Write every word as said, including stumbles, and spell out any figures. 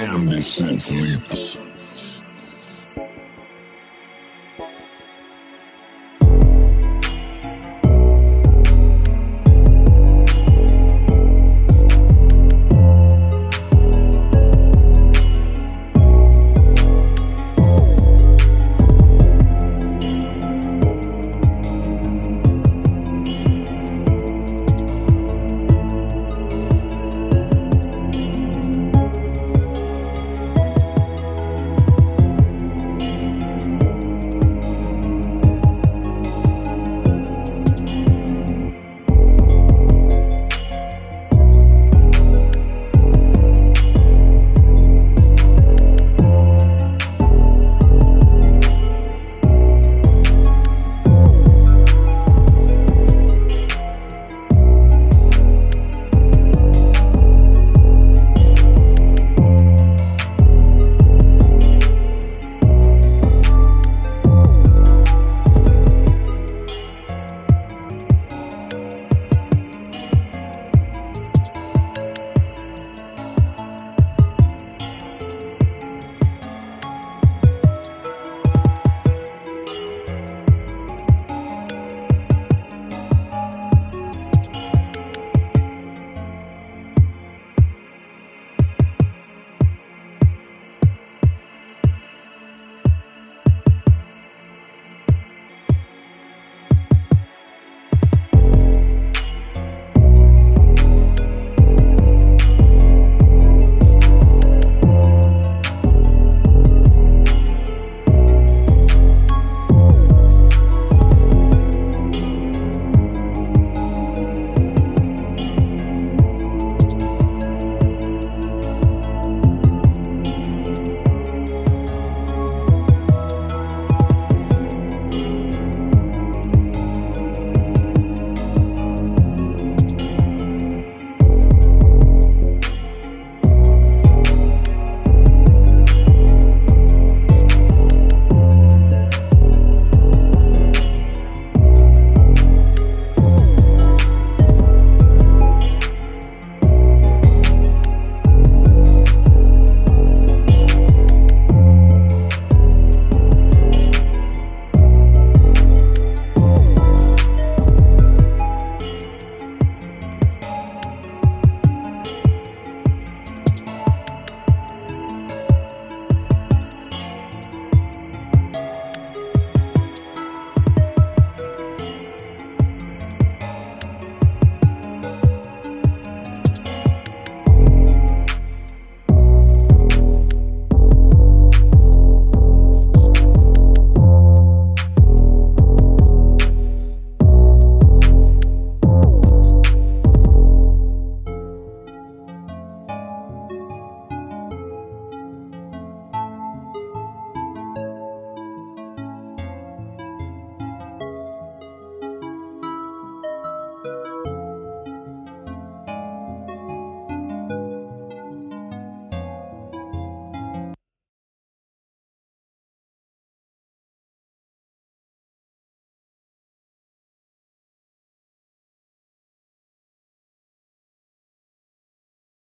damn, this shit sleeps.